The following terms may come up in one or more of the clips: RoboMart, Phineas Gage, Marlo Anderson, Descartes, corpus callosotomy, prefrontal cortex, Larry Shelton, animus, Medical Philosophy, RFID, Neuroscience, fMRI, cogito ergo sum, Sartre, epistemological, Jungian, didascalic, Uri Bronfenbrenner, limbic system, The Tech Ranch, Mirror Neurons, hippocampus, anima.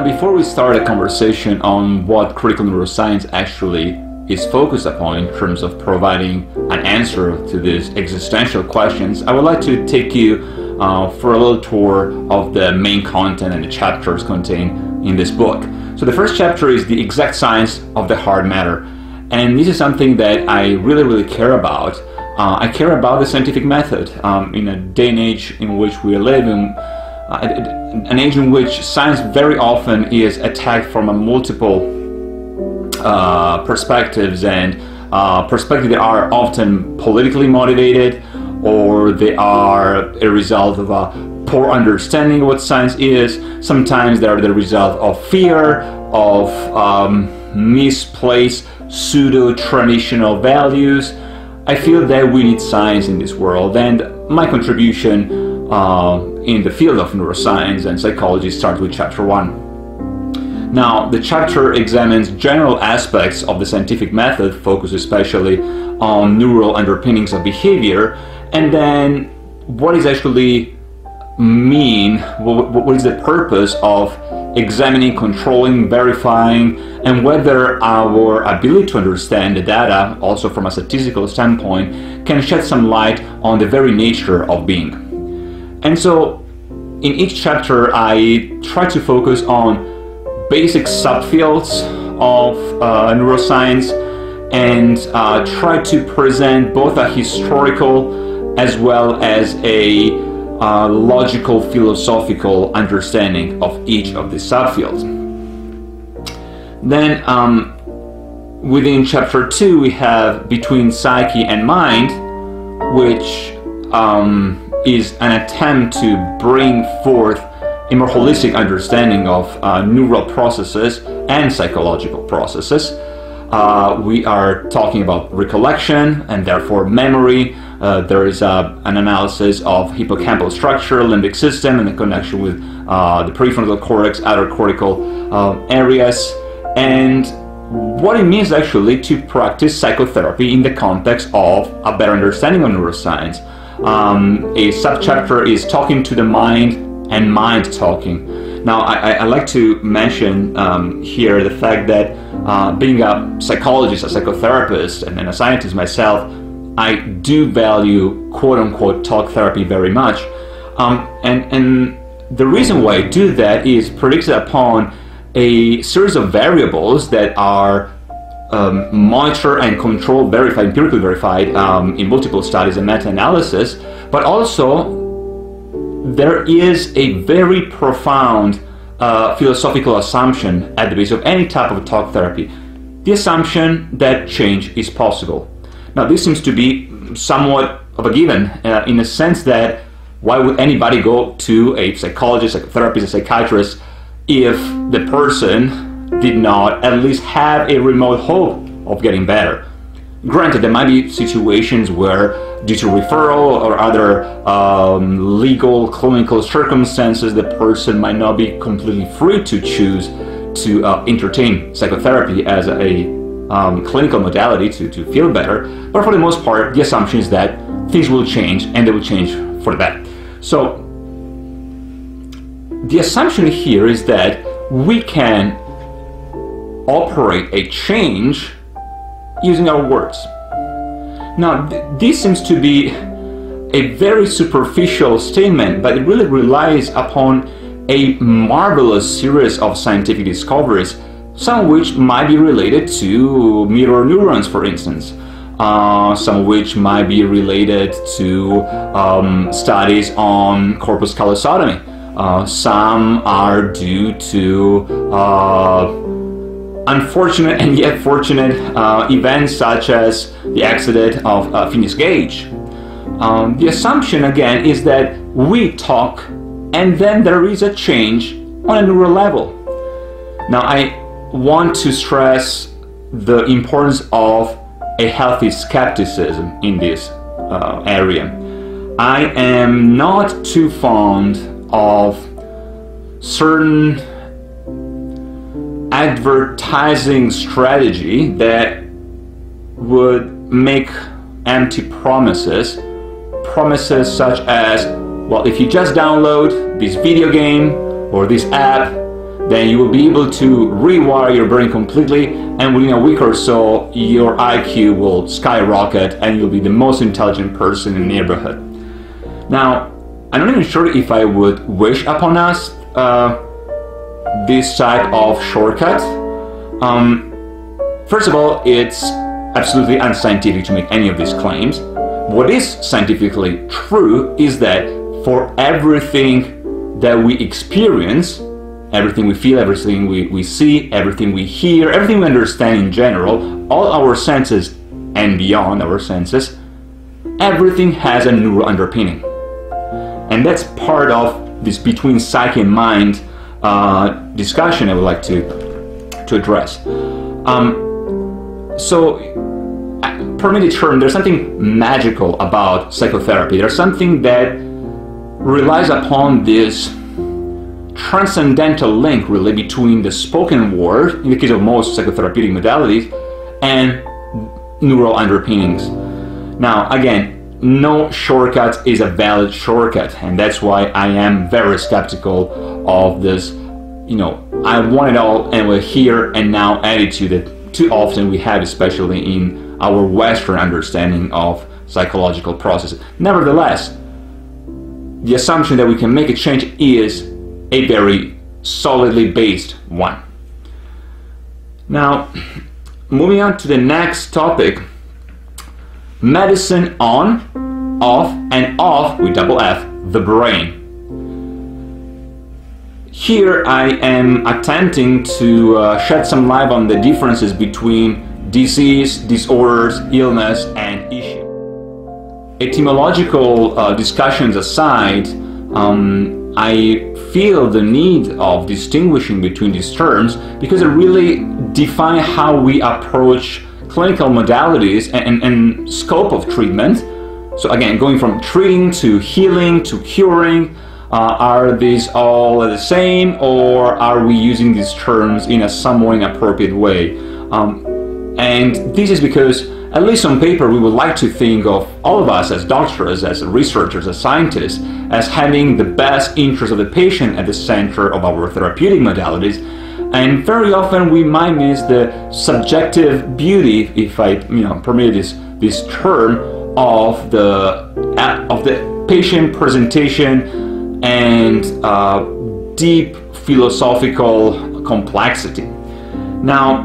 Now, before we start a conversation on what critical neuroscience actually is focused upon in terms of providing an answer to these existential questions, I would like to take you for a little tour of the main content and the chapters contained in this book. So the first chapter is the exact science of the hard matter, and this is something that I really care about. I care about the scientific method in a day and age in which we live in. An age in which science very often is attacked from a multiple perspectives, and perspectives that are often politically motivated, or they are a result of a poor understanding of what science is. Sometimes they are the result of fear, of misplaced pseudo-traditional values. I feel that we need science in this world, and my contribution in the field of neuroscience and psychology starts with chapter 1. Now, the chapter examines general aspects of the scientific method, focused especially on neural underpinnings of behavior, and then what is actually mean, what is the purpose of examining, controlling, verifying, and whether our ability to understand the data, also from a statistical standpoint, can shed some light on the very nature of being. And so, in each chapter, I try to focus on basic subfields of neuroscience, and try to present both a historical as well as a logical, philosophical understanding of each of the subfields. Then, within chapter 2, we have Between Psyche and Mind, which is an attempt to bring forth a more holistic understanding of neural processes and psychological processes. We are talking about recollection and therefore memory. There is an analysis of hippocampal structure, limbic system, and the connection with the prefrontal cortex, outer cortical areas, and what it means actually to practice psychotherapy in the context of a better understanding of neuroscience. A subchapter is Talking to the Mind and Mind Talking. Now, I like to mention here the fact that being a psychologist, a psychotherapist, and a scientist myself, I do value quote-unquote talk therapy very much. And the reason why I do that is predicted upon a series of variables that are monitor and control, verified, empirically verified in multiple studies and meta-analysis, but also there is a very profound philosophical assumption at the base of any type of talk therapy. The assumption that change is possible. Now, this seems to be somewhat of a given in the sense that why would anybody go to a psychologist, a therapist, a psychiatrist if the person did not at least have a remote hope of getting better? Granted, there might be situations where, due to referral or other legal, clinical circumstances, the person might not be completely free to choose to entertain psychotherapy as a clinical modality to feel better. But for the most part, the assumption is that things will change, and they will change for the better. So, the assumption here is that we can operate a change using our words. Now, this seems to be a very superficial statement, but it really relies upon a marvelous series of scientific discoveries, some of which might be related to mirror neurons, for instance, some of which might be related to studies on corpus callosotomy, some are due to unfortunate and yet fortunate events such as the accident of Phineas Gage. The assumption again is that we talk and then there is a change on a neural level. Now, I want to stress the importance of a healthy skepticism in this area. I am not too fond of certain advertising strategy that would make empty promises, such as, well, if you just download this video game or this app, then you will be able to rewire your brain completely, and within a week or so your IQ will skyrocket and you'll be the most intelligent person in the neighborhood. Now, I'm not even sure if I would wish upon us this type of shortcut. First of all, it's absolutely unscientific to make any of these claims. What is scientifically true is that for everything that we experience, everything we feel, everything we see, everything we hear, everything we understand in general, all our senses and beyond our senses, everything has a neural underpinning. And that's part of this between psyche and mind discussion I would like to address. Permit the term, there's something magical about psychotherapy. There's something that relies upon this transcendental link, really, between the spoken word, in the case of most psychotherapeutic modalities, and neural underpinnings. Now, again, no shortcut is a valid shortcut, and that's why I am very skeptical of this, you know, I want it all and we're here and now attitude that too often we have, especially in our Western understanding of psychological processes. Nevertheless, the assumption that we can make a change is a very solidly based one. Now, moving on to the next topic, medicine on, off, and off with double F, the brain. Here I am attempting to shed some light on the differences between disease, disorders, illness, and issue. Etymological discussions aside, I feel the need of distinguishing between these terms because they really define how we approach clinical modalities and scope of treatment. So again, going from treating to healing to curing, are these all the same, or are we using these terms in a somewhat inappropriate way? And this is because, at least on paper, we would like to think of all of us as doctors, as researchers, as scientists, as having the best interest of the patient at the center of our therapeutic modalities. And very often we might miss the subjective beauty, if I permit this term, of the patient presentation and deep philosophical complexity. Now,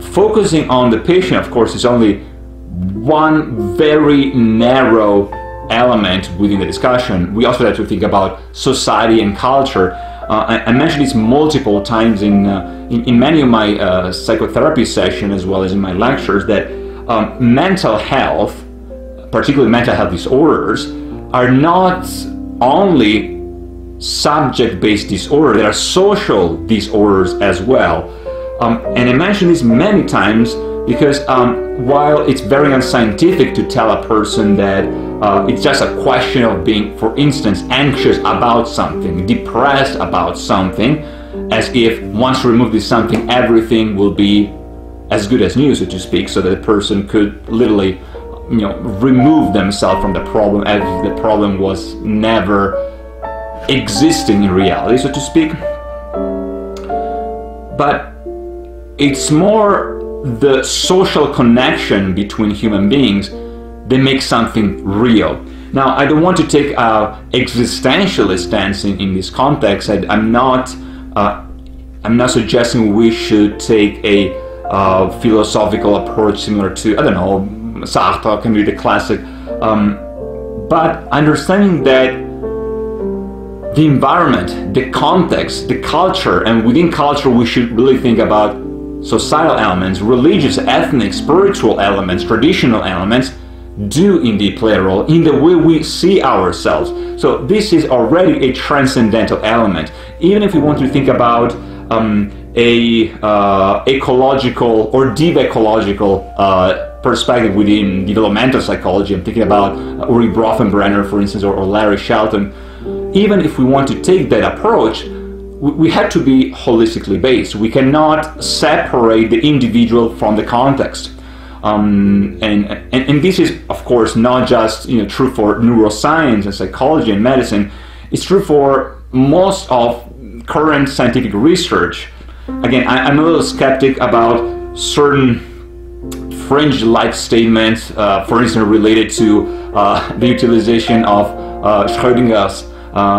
focusing on the patient, of course, is only one very narrow element within the discussion. We also have to think about society and culture. I mentioned this multiple times in many of my psychotherapy sessions, as well as in my lectures, that mental health, particularly mental health disorders, are not only subject-based disorders, they are social disorders as well. And I mentioned this many times because while it's very unscientific to tell a person that it's just a question of being, for instance, anxious about something, depressed about something, as if once you remove this something, everything will be as good as new, so to speak, so that the person could literally, remove themselves from the problem as if the problem was never existing in reality, so to speak. But it's more the social connection between human beings that makes something real. Now, I don't want to take an existentialist stance in this context. I'm not suggesting we should take a philosophical approach similar to, I don't know, Sartre can be the classic, but understanding that the environment, the context, the culture, and within culture we should really think about societal elements, religious, ethnic, spiritual elements, traditional elements do indeed play a role in the way we see ourselves. So this is already a transcendental element. Even if we want to think about ecological or deep ecological perspective within developmental psychology, I'm thinking about Uri Bronfenbrenner, for instance, or Larry Shelton. Even if we want to take that approach, we have to be holistically based. We cannot separate the individual from the context. And this is, of course, not just true for neuroscience and psychology and medicine. It's true for most of current scientific research, again, I'm a little skeptic about certain fringe-like statements, for instance, related to the utilization of Schrödinger's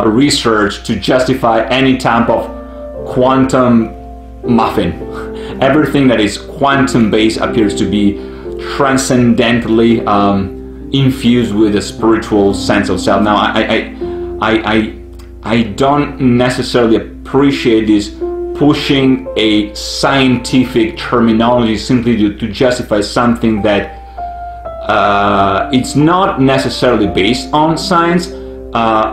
research to justify any type of quantum muffin. Everything that is quantum-based appears to be transcendently infused with a spiritual sense of self. Now, I don't necessarily appreciate this pushing a scientific terminology simply to justify something that it's not necessarily based on science.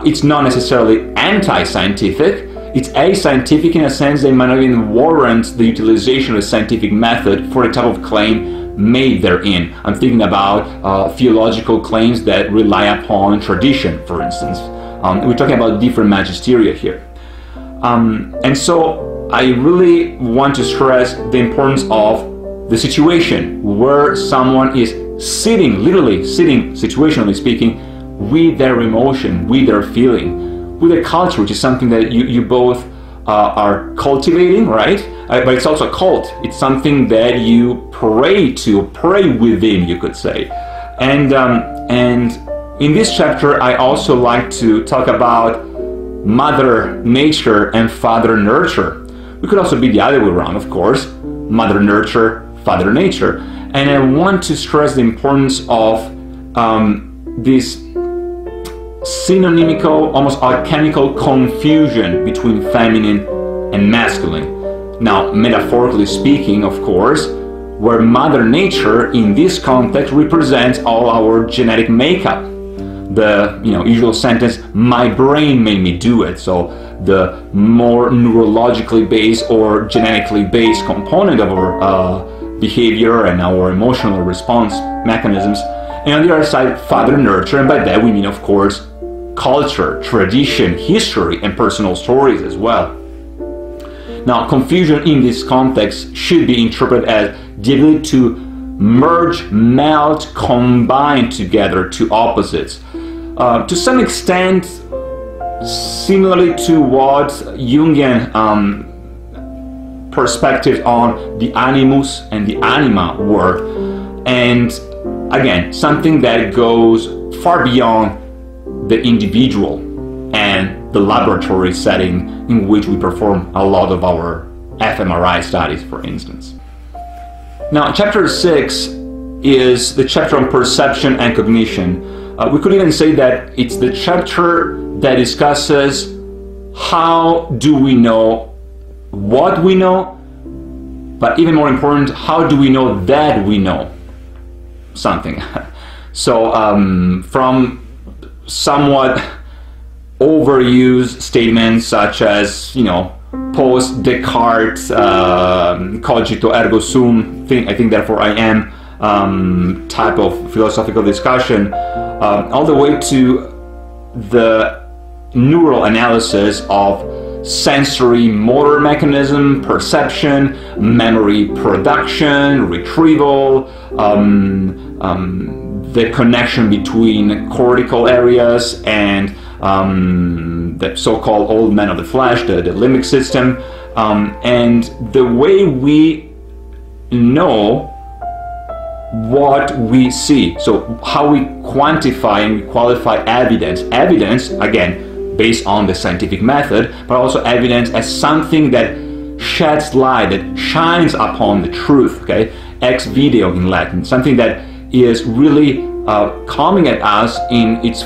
It's not necessarily anti-scientific. It's ascientific in a sense that it might not even warrant the utilization of a scientific method for the type of claim made therein. I'm thinking about theological claims that rely upon tradition, for instance. We're talking about different magisteria here. And so, I really want to stress the importance of the situation where someone is sitting, literally sitting, situationally speaking, with their emotion, with their feeling, with their culture, which is something that you both are cultivating, right? But it's also a cult. It's something that you pray to, pray within, you could say. And in this chapter, I also like to talk about mother nature and father nurture. It could also be the other way around, of course, mother nurture, father nature. And I want to stress the importance of this synonymical, almost alchemical confusion between feminine and masculine. Now, metaphorically speaking, of course, where mother nature in this context represents all our genetic makeup. The usual sentence, my brain made me do it. So the more neurologically based or genetically based component of our behavior and our emotional response mechanisms. And on the other side, father nurture, and by that we mean, of course, culture, tradition, history, and personal stories as well. Now, confusion in this context should be interpreted as the ability to merge, melt, combine together two opposites. To some extent, similarly to what Jungian perspective on the animus and the anima were, and again, something that goes far beyond the individual and the laboratory setting in which we perform a lot of our fMRI studies, for instance. Now, chapter 6 is the chapter on perception and cognition. We could even say that it's the chapter that discusses how do we know what we know, but even more important, how do we know that we know something. So from somewhat overused statements such as, post Descartes cogito ergo sum, I think therefore I am type of philosophical discussion, all the way to the neural analysis of sensory motor mechanism, perception, memory production, retrieval, the connection between cortical areas and the so-called old man of the flesh, the limbic system, and the way we know what we see. So how we quantify and we qualify evidence. Evidence, again, based on the scientific method, but also evidence as something that sheds light, that shines upon the truth, okay? Ex video in Latin, something that is really coming at us in its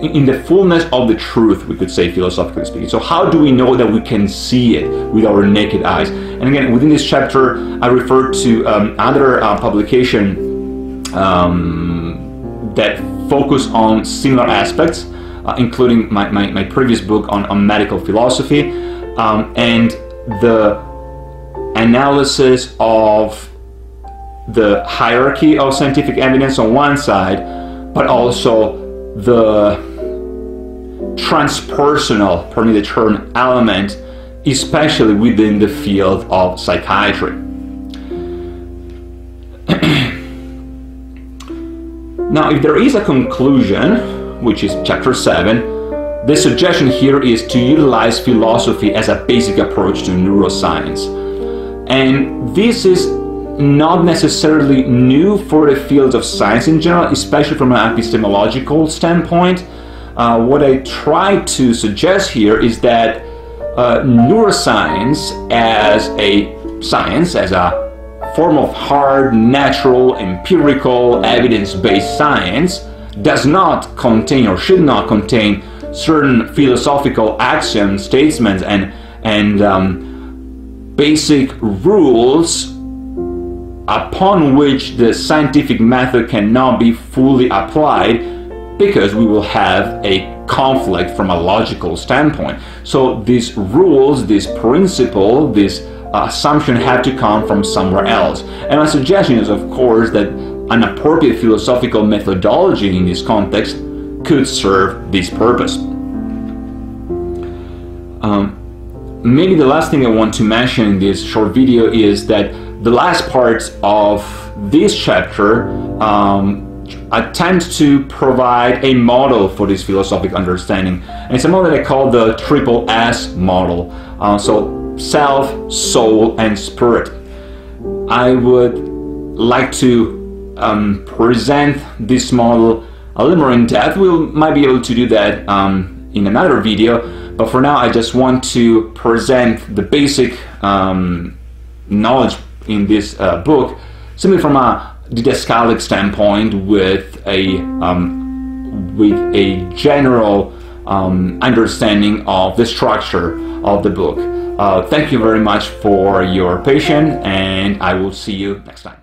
in the fullness of the truth, we could say, philosophically speaking. So how do we know that we can see it with our naked eyes? And again, within this chapter, I refer to other publication that focus on similar aspects, including my previous book on medical philosophy, and the analysis of the hierarchy of scientific evidence on one side, but also the transpersonal, pardon me the term, element, especially within the field of psychiatry. Now, if there is a conclusion, which is chapter 7, The suggestion here is to utilize philosophy as a basic approach to neuroscience. And this is not necessarily new for the fields of science in general, especially from an epistemological standpoint. What I try to suggest here is that neuroscience as a science, as a form of hard, natural, empirical, evidence-based science, does not contain or should not contain certain philosophical axioms, statements, and basic rules upon which the scientific method cannot be fully applied, because we will have a conflict from a logical standpoint. So these rules, this principle, this assumption had to come from somewhere else. And my suggestion is, of course, that an appropriate philosophical methodology in this context could serve this purpose. Maybe the last thing I want to mention in this short video is that the last part of this chapter attempts to provide a model for this philosophic understanding. And it's a model that I call the triple S model. So self, soul, and spirit. I would like to present this model a little more in depth. We might be able to do that in another video, but for now I just want to present the basic knowledge in this book, simply from a didascalic standpoint, with a general understanding of the structure of the book. Thank you very much for your patience, and I will see you next time.